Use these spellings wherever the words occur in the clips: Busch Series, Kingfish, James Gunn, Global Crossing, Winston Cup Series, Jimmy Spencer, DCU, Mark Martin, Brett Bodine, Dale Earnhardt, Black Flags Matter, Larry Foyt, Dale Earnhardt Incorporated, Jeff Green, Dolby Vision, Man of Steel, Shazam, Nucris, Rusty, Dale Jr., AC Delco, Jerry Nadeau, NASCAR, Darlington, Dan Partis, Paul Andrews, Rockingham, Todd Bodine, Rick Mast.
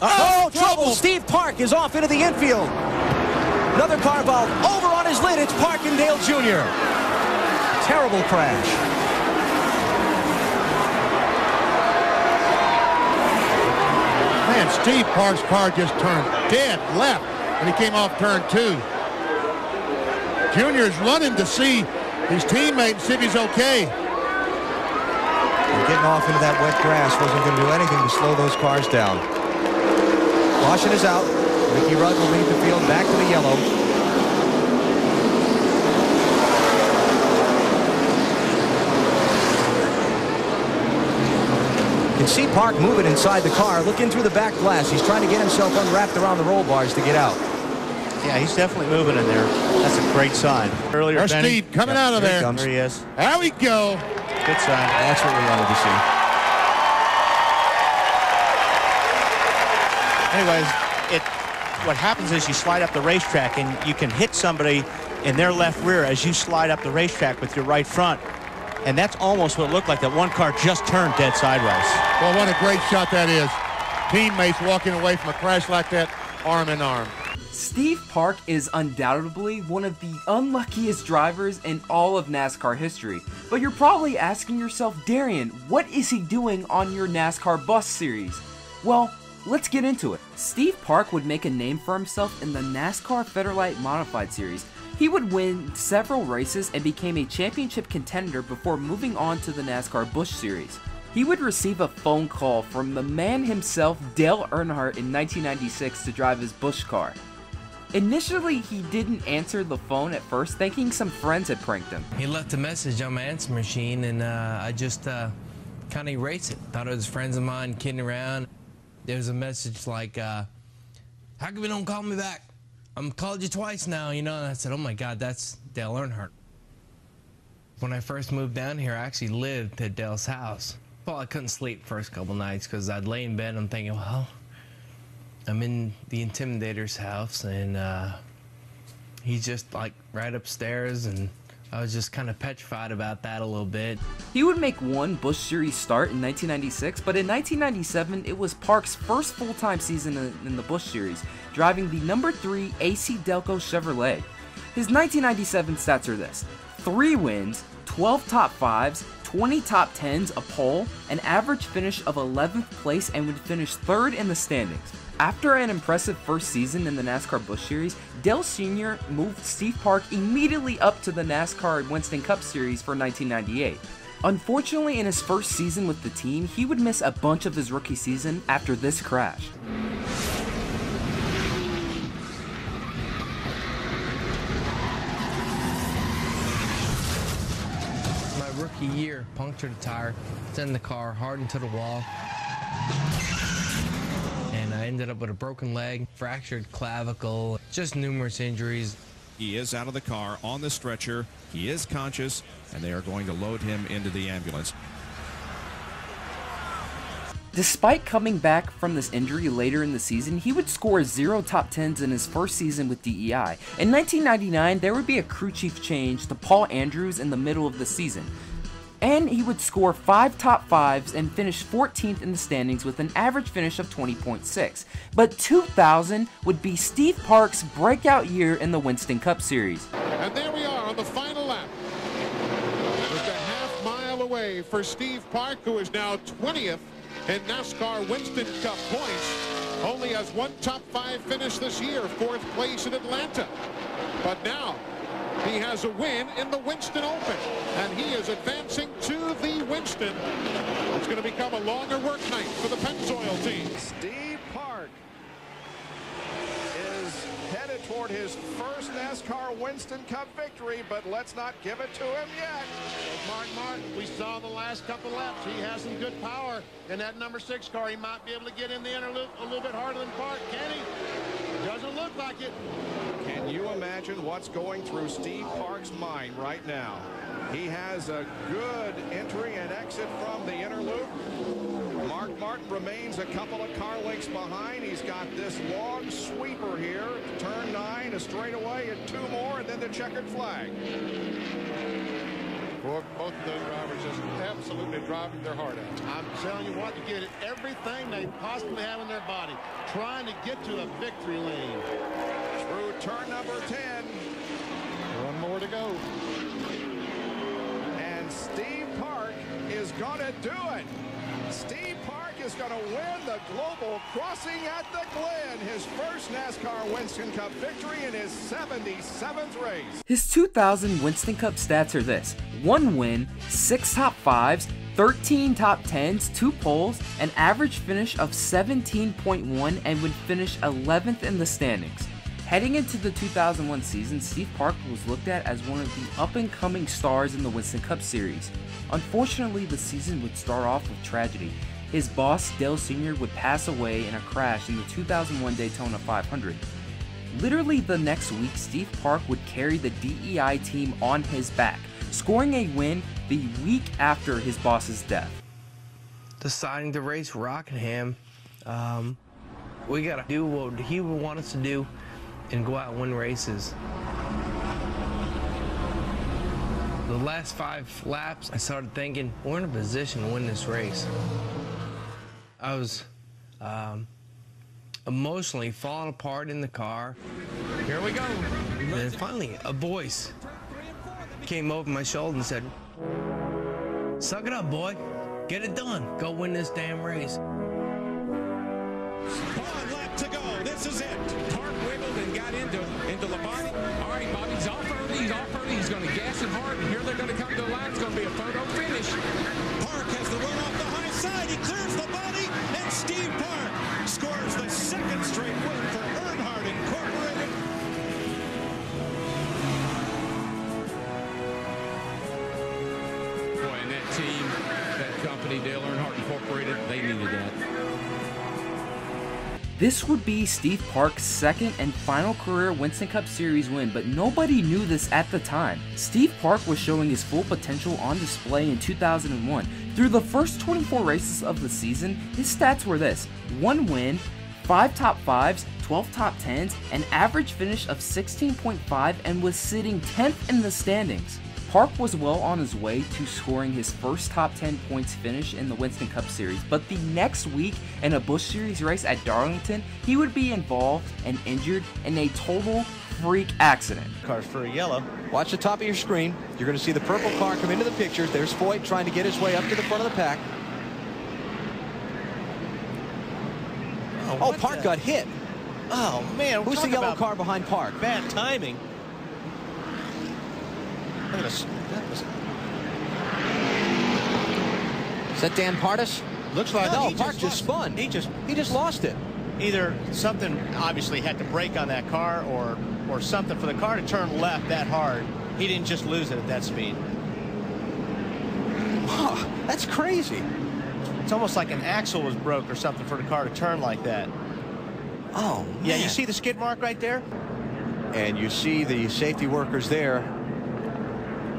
Oh, trouble. Steve Park is off into the infield. Another car ball over on his lid. It's Park and Dale Jr. Terrible crash. Man, Steve Park's car just turned dead left when he came off turn two. Junior's running to see his teammate and see if he's okay. And getting off into that wet grass wasn't going to do anything to slow those cars down. Caution is out. Ricky Rudd will lead the field back to the yellow. You can see Park moving inside the car, looking through the back glass. He's trying to get himself unwrapped around the roll bars to get out. Yeah, he's definitely moving in there. That's a great sign. Earlier, there's Steve coming out of there. There he is. There we go. Good sign. That's what we wanted to see. Anyways, what happens is you slide up the racetrack, and you can hit somebody in their left rear as you slide up the racetrack with your right front. And that's almost what it looked like. That one car just turned dead sideways. Well, what a great shot that is. Teammates walking away from a crash like that, arm in arm. Steve Park is undoubtedly one of the unluckiest drivers in all of NASCAR history. But you're probably asking yourself, Darian, what is he doing on your NASCAR bus series? Well, let's get into it. Steve Park would make a name for himself in the NASCAR Federalite Modified Series. He would win several races and became a championship contender before moving on to the NASCAR Busch Series. He would receive a phone call from the man himself, Dale Earnhardt, in 1996 to drive his Busch car. Initially, he didn't answer the phone at first, thinking some friends had pranked him. He left a message on my answer machine, and I just kind of erased it. Thought it was friends of mine kidding around. There was a message like, how come you don't call me back? I'm called you twice now, you know, and I said, oh my God, that's Dale Earnhardt. When I first moved down here, I actually lived at Dale's house. Well, I couldn't sleep first couple nights because I'd lay in bed and I'm thinking, well, I'm in the Intimidator's house and he's just like right upstairs, and I was just kind of petrified about that a little bit. He would make one Busch Series start in 1996, but in 1997, it was Park's first full-time season in the Busch Series, driving the number 3 AC Delco Chevrolet. His 1997 stats are this: 3 wins, 12 top 5s, 20 top 10s, a pole, an average finish of 11th place, and would finish 3rd in the standings. After an impressive first season in the NASCAR Busch Series, Dale Sr. moved Steve Park immediately up to the NASCAR Winston Cup Series for 1998. Unfortunately, in his first season with the team, he would miss a bunch of his rookie season after this crash. My rookie year, punctured a tire, sent the car hard into the wall. I ended up with a broken leg, fractured clavicle, just numerous injuries. He is out of the car on the stretcher. He is conscious, and they are going to load him into the ambulance. Despite coming back from this injury later in the season, he would score 0 top 10s in his first season with DEI. In 1999, there would be a crew chief change to Paul Andrews in the middle of the season. And he would score 5 top 5s and finish 14th in the standings with an average finish of 20.6. But 2000 would be Steve Park's breakout year in the Winston Cup Series. And there we are on the final lap. Just a half mile away for Steve Park, who is now 20th in NASCAR Winston Cup points. Only has one top 5 finish this year, 4th place in Atlanta. But now he has a win in the Winston Open, and he is advancing to the Winston. It's going to become a longer work night for the Pennzoil team. Steve Park is headed toward his first NASCAR Winston Cup victory, but let's not give it to him yet. Mark Martin, we saw the last couple laps. He has some good power in that number 6 car. He might be able to get in the inner loop a little bit harder than Park. Can he? Doesn't look like it. Can you imagine what's going through Steve Park's mind right now? He has a good entry and exit from the inner loop. Mark Martin remains a couple of car lengths behind. He's got this long sweeper here, turn 9, a straightaway, and 2 more, and then the checkered flag. Both of those drivers just absolutely driving their heart out. I'm telling you what, you get everything they possibly have in their body, trying to get to the victory lane. Through turn number 10. One more to go. And Steve Park is going to do it. Steve Park is going to win the Global Crossing at the Glen, his first NASCAR Winston Cup victory in his 77th race. His 2000 Winston Cup stats are this: 1 win, 6 top 5s, 13 top 10s, 2 poles, an average finish of 17.1, and would finish 11th in the standings. Heading into the 2001 season, Steve Park was looked at as one of the up-and-coming stars in the Winston Cup Series. Unfortunately, the season would start off with tragedy. His boss, Dale Sr., would pass away in a crash in the 2001 Daytona 500. Literally the next week, Steve Park would carry the DEI team on his back, scoring a win the week after his boss's death. Deciding to race Rockingham, we gotta do what he would want us to do and go out and win races. The last 5 laps, I started thinking, we're in a position to win this race. I was emotionally falling apart in the car. Here we go. And then finally, a voice came over my shoulder and said, "Suck it up, boy. Get it done. Go win this damn race." 1 lap to go. This is it. Park wiggled and got into Labonte. All right, Bobby's off early. He's off early. He's going to gas it hard. And here they're going to come to the line. It's going to be a photo finish. Park has the run off the high side. He clears Labonte, and Steve Park scores the 2nd straight win for Earnhardt Incorporated. Boy, and that team, that company, Dale Earnhardt Incorporated, they needed that. This would be Steve Park's 2nd and final career Winston Cup Series win, but nobody knew this at the time. Steve Park was showing his full potential on display in 2001. Through the first 24 races of the season, his stats were this: 1 win, 5 top 5s, 12 top 10s, an average finish of 16.5, and was sitting 10th in the standings. Park was well on his way to scoring his first top 10 points finish in the Winston Cup Series, but the next week in a Busch Series race at Darlington, he would be involved and injured in a total freak accident. Car's for a yellow. Watch the top of your screen. You're going to see the purple car come into the picture. There's Foyt trying to get his way up to the front of the pack. Oh, Park got hit. Oh, man. Who's the yellow car behind Park? Bad timing. That was... Is that Dan Partis? Looks like no. Park just spun. He just lost it. Either something obviously had to break on that car, or something for the car to turn left that hard. He didn't just lose it at that speed. Oh, that's crazy. It's almost like an axle was broke or something for the car to turn like that. Oh, man. Yeah. You see the skid mark right there, and you see the safety workers there,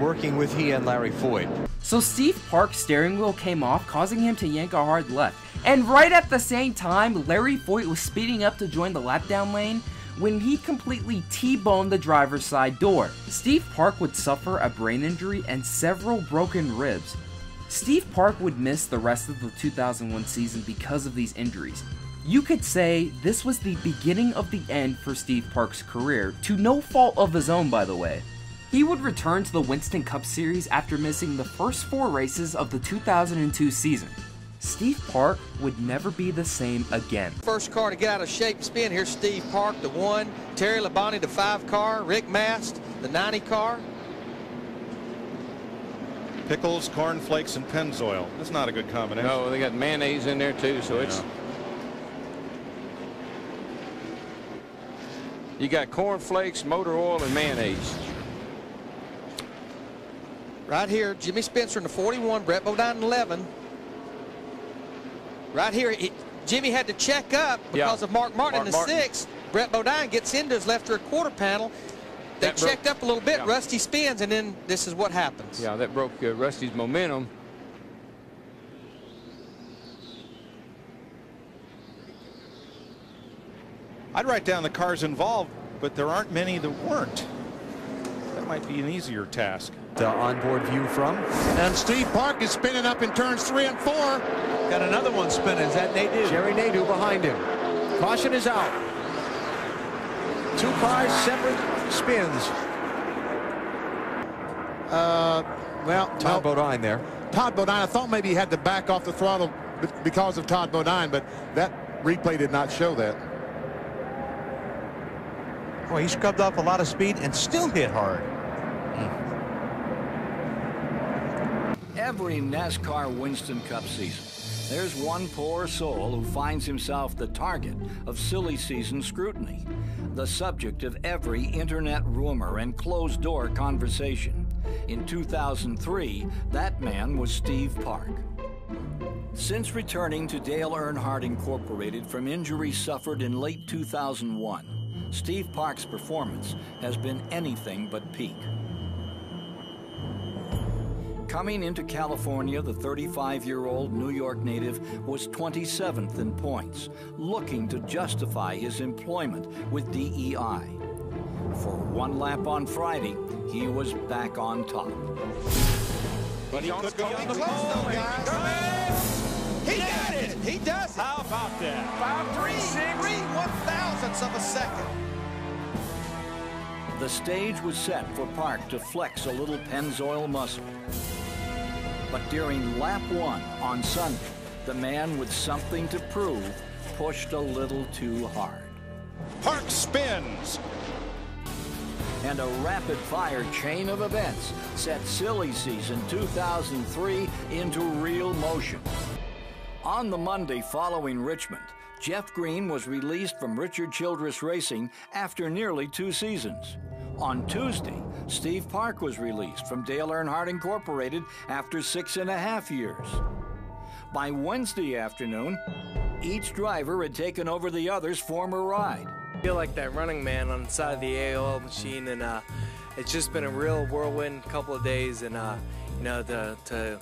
working with he and Larry Foyt. So Steve Park's steering wheel came off, causing him to yank a hard left. And right at the same time, Larry Foyt was speeding up to join the lap down lane when he completely T-boned the driver's side door. Steve Park would suffer a brain injury and several broken ribs. Steve Park would miss the rest of the 2001 season because of these injuries. You could say this was the beginning of the end for Steve Park's career, to no fault of his own, by the way. He would return to the Winston Cup Series after missing the first 4 races of the 2002 season. Steve Park would never be the same again. First car to get out of shape and spin, here's Steve Park, the 1, Terry Labonte, the 5 car, Rick Mast, the 90 car. Pickles, cornflakes, and Pennzoil. That's not a good combination. No, they got mayonnaise in there too, so yeah. It's... You got cornflakes, motor oil, and mayonnaise. Right here, Jimmy Spencer in the 41, Brett Bodine in 11. Right here, Jimmy had to check up because of Mark Martin in the 6. Brett Bodine gets into his left rear quarter panel. They checked up a little bit. Yeah. Rusty spins, and then this is what happens. Yeah, that broke Rusty's momentum. I'd write down the cars involved, but there aren't many that weren't. That might be an easier task. the onboard view from. And Steve Park is spinning up in turns 3 and 4. Got another one spinning. Is that Nadeau? Jerry Nadeau behind him. Caution is out. Two cars, separate spins. Well, Todd Bodine there. Todd Bodine. I thought maybe he had to back off the throttle because of Todd Bodine, but that replay did not show that. Well, he scrubbed off a lot of speed and still hit hard. Every NASCAR Winston Cup season, there's one poor soul who finds himself the target of silly season scrutiny, the subject of every internet rumor and closed-door conversation. In 2003, that man was Steve Park. Since returning to Dale Earnhardt Incorporated from injury suffered in late 2001, Steve Park's performance has been anything but peak. Coming into California, the 35-year-old New York native was 27th in points, looking to justify his employment with DEI. For one lap on Friday, he was back on top. But he could go close, though, guys. He got it! He does it! How about that? 5.3 1/1000ths of a second. The stage was set for Park to flex a little Pennzoil muscle. But during lap 1 on Sunday, the man with something to prove pushed a little too hard. Park spins. And a rapid-fire chain of events set silly season 2003 into real motion. On the Monday following Richmond, Jeff Green was released from Richard Childress Racing after nearly 2 seasons. On Tuesday, Steve Park was released from Dale Earnhardt Incorporated after 6.5 years. By Wednesday afternoon, each driver had taken over the other's former ride. I feel like that running man on the side of the AOL machine, and it's just been a real whirlwind couple of days, and you know, to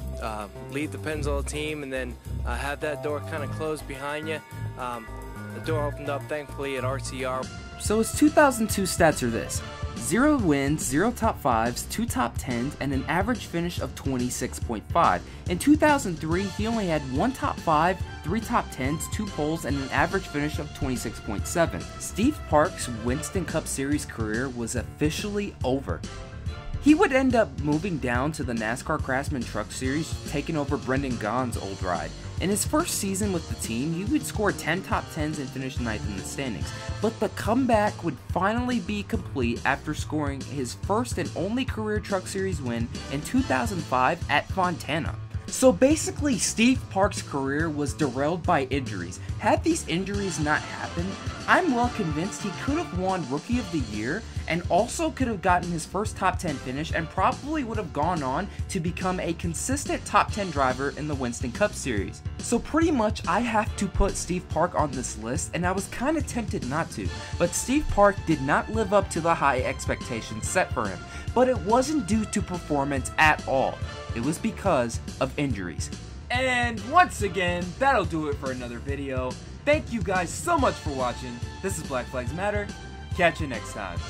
lead the Pennzoil team and then have that door kind of closed behind you. The door opened up, thankfully, at RCR. So his 2002 stats are this: 0 wins, 0 top 5s, 2 top 10s, and an average finish of 26.5. In 2003, he only had 1 top 5, 3 top 10s, 2 poles, and an average finish of 26.7. Steve Park's Winston Cup Series career was officially over. He would end up moving down to the NASCAR Craftsman Truck Series, taking over Brendan Gaughan's old ride. In his first season with the team, he would score 10 top 10s and finish 9th in the standings. But the comeback would finally be complete after scoring his first and only career Truck Series win in 2005 at Fontana. So basically, Steve Park's career was derailed by injuries. Had these injuries not happened, I'm well convinced he could have won Rookie of the Year and also could have gotten his first top 10 finish and probably would have gone on to become a consistent top 10 driver in the Winston Cup Series. So pretty much I have to put Steve Park on this list, and I was kind of tempted not to, but Steve Park did not live up to the high expectations set for him. But it wasn't due to performance at all. It was because of injuries. And once again, that'll do it for another video. Thank you guys so much for watching. This is Black Flags Matter. Catch you next time.